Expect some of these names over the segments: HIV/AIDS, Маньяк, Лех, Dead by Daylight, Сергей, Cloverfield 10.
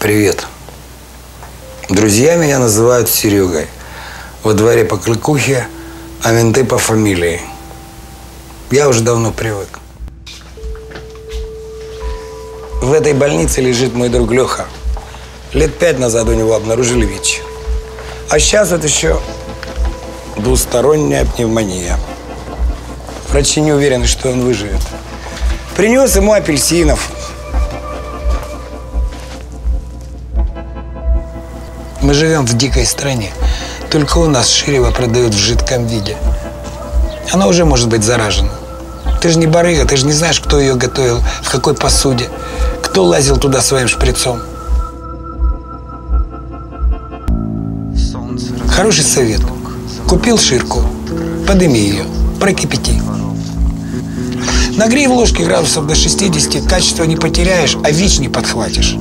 Привет. Друзья меня называют Серегой. Во дворе по кликухе, а менты по фамилии. Я уже давно привык. В этой больнице лежит мой друг Леха. Лет 5 назад у него обнаружили ВИЧ. А сейчас это еще двусторонняя пневмония. Врачи не уверены, что он выживет. Принес ему апельсинов. Мы живем в дикой стране. Только у нас ширево продают в жидком виде. Она уже может быть заражена. Ты же не барыга, ты же не знаешь, кто ее готовил, в какой посуде, кто лазил туда своим шприцом. Хороший совет. Купил ширку, подыми ее, прокипяти. Нагрей в ложке градусов до 60, качество не потеряешь, а ВИЧ не подхватишь.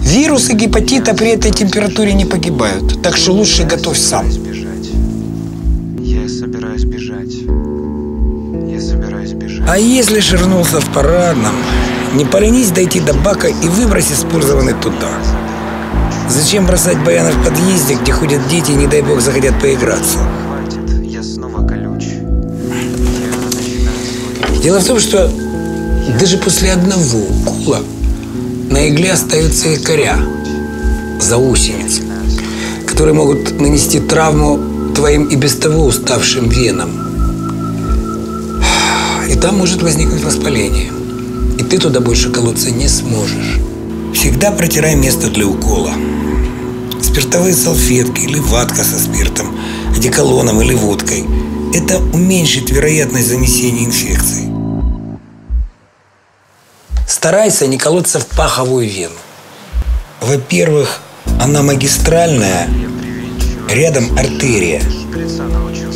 Вирусы гепатита при этой температуре не погибают, так что лучше готовь сам. Я собираюсь бежать. А если ширнулся в парадном, не поленись дойти до бака и выбрось использованный туда. Зачем бросать баяны в подъезде, где ходят дети и, не дай бог, захотят поиграться? Дело в том, что даже после одного укола на игле остаются якоря, заусеницы, которые могут нанести травму твоим и без того уставшим венам. И там может возникнуть воспаление. И ты туда больше колоться не сможешь. Всегда протирай место для укола. Спиртовые салфетки или ватка со спиртом, одеколоном или водкой. Это уменьшит вероятность занесения инфекции. Старайся не колоться в паховую вену. Во-первых, она магистральная, рядом артерия.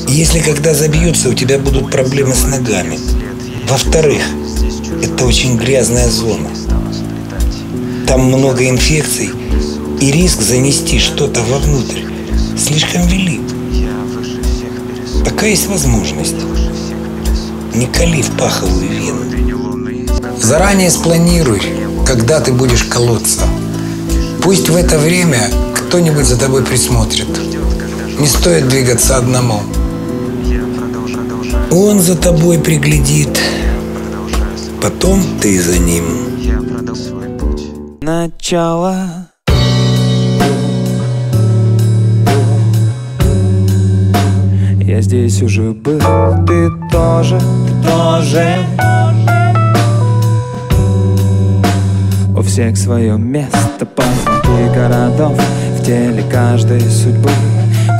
Если когда забьются, у тебя будут проблемы с ногами. Во-вторых, это очень грязная зона. Там много инфекций, и риск занести что-то вовнутрь слишком велик. Пока есть возможность, не коли в паховую вену. Заранее спланируй, когда ты будешь колоться. Пусть в это время кто-нибудь за тобой присмотрит. Не стоит двигаться одному. Он за тобой приглядит, потом ты за ним. Начало. Я здесь уже был, ты тоже. У всех свое место, позвонки городов, в теле каждой судьбы.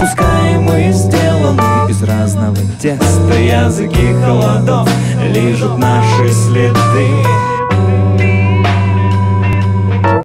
Пускай мы сделаны из разного теста, языки холодов лижут наши следы.